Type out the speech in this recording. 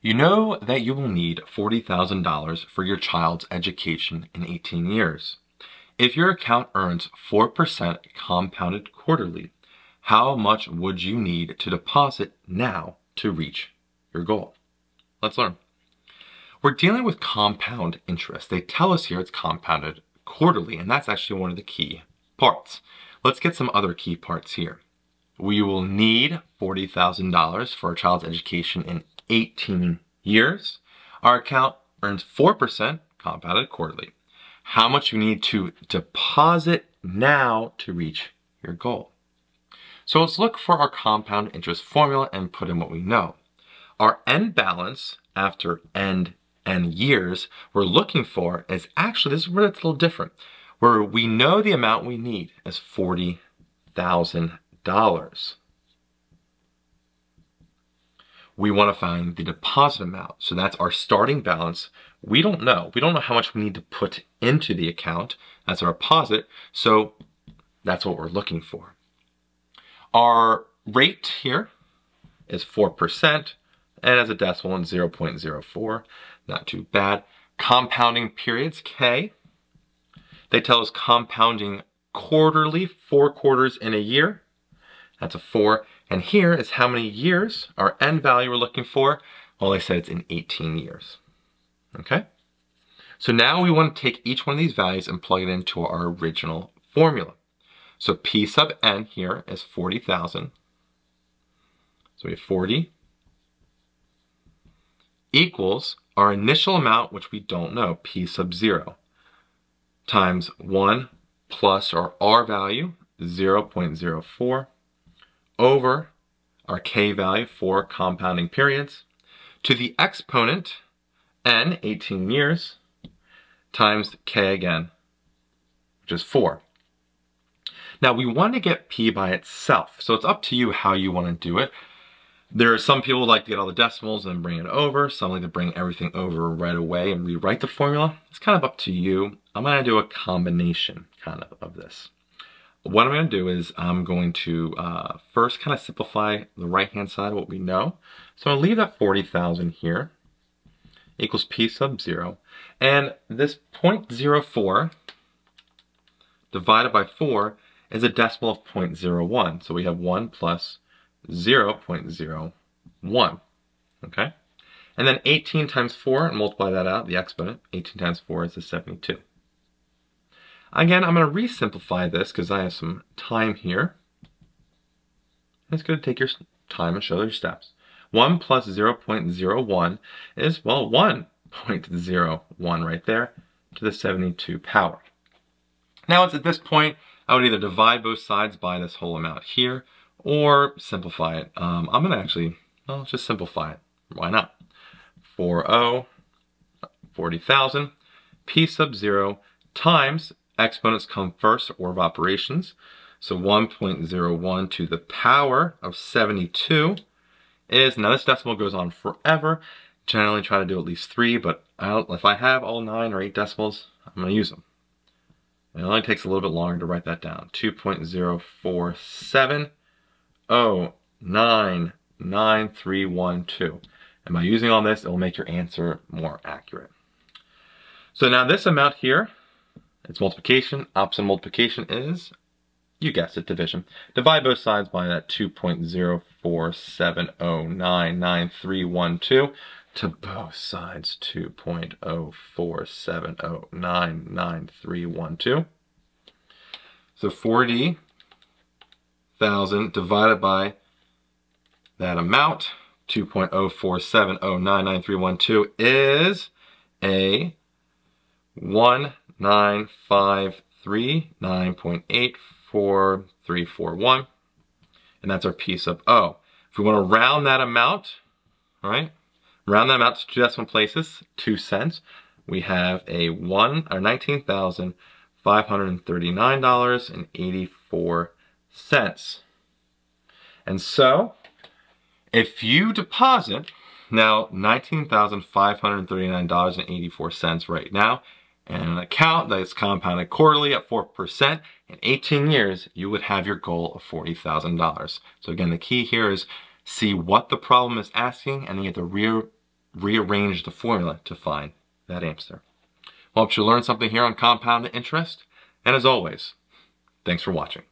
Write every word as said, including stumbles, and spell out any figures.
You know that you will need forty thousand dollars for your child's education in eighteen years. If your account earns four percent compounded quarterly, how much would you need to deposit now to reach your goal? Let's learn. We're dealing with compound interest. They tell us here it's compounded quarterly, and that's actually one of the key parts. Let's get some other key parts here. We will need forty thousand dollars for a child's education in eighteen years. Our account earns four percent compounded quarterly. How much you need to deposit now to reach your goal? So let's look for our compound interest formula and put in what we know. Our end balance after end and years we're looking for is actually, this is where it's a little different, where we know the amount we need is forty thousand dollars. We want to find the deposit amount. So that's our starting balance. We don't know. We don't know how much we need to put into the account as our deposit. So that's what we're looking for. Our rate here is four percent. And as a decimal, it's zero point zero four, not too bad. Compounding periods, K. They tell us compounding quarterly, four quarters in a year. That's a four. And here is how many years, our end value we're looking for. Well, they said it's in eighteen years, okay? So now we want to take each one of these values and plug it into our original formula. So P sub N here is forty thousand. So we have forty. Equals our initial amount, which we don't know, P sub zero, times one plus our R value, zero point zero four, over our K value for compounding periods, to the exponent, N, eighteen years, times K again, which is four. Now we want to get P by itself, so it's up to you how you want to do it. There are some people who like to get all the decimals and bring it over. Some like to bring everything over right away and rewrite the formula. It's kind of up to you. I'm going to do a combination kind of of this. What I'm going to do is I'm going to uh, first kind of simplify the right-hand side of what we know. So I'm going to leave that forty thousand here equals P sub zero. And this zero point zero four divided by four is a decimal of zero point zero one. So we have one plus zero point zero one, okay? And then eighteen times four, and multiply that out, the exponent, eighteen times four is the seventy-two. Again, I'm gonna resimplify this because I have some time here. It's gonna take your time and show your steps. one plus zero point zero one is, well, one point zero one right there to the seventy-two power. Now it's at this point, I would either divide both sides by this whole amount here, or simplify it. Um, I'm gonna actually, well, just simplify it. Why not? forty thousand, P sub zero times, exponents come first, order of operations. So one point zero one to the power of seventy-two is, now this decimal goes on forever. Generally try to do at least three, but I'll, if I have all nine or eight decimals, I'm gonna use them. It only takes a little bit longer to write that down. two point zero four seven. Oh, nine, nine, three, one, two. And by using all this, it will make your answer more accurate. So now this amount here, it's multiplication. Opposite multiplication is, you guessed it, division. Divide both sides by that two point zero four seven zero nine nine three one two to both sides, two point zero four seven zero nine nine three one two. So forty thousand divided by that amount, two point zero four seven zero nine nine three one two is a one nine five three nine point eight four three four one, and that's our P sub O. If we want to round that amount, all right, round that amount to two decimal places, two cents, we have a one or nineteen thousand five hundred and thirty-nine dollars and eighty-four. cents. And so if you deposit now nineteen thousand five hundred thirty-nine dollars and eighty-four cents right now and an account that is compounded quarterly at four percent in eighteen years, you would have your goal of forty thousand dollars. So again, the key here is see what the problem is asking and then you have to re rearrange the formula to find that answer. Hope you learned something here on compound interest, and as always, thanks for watching.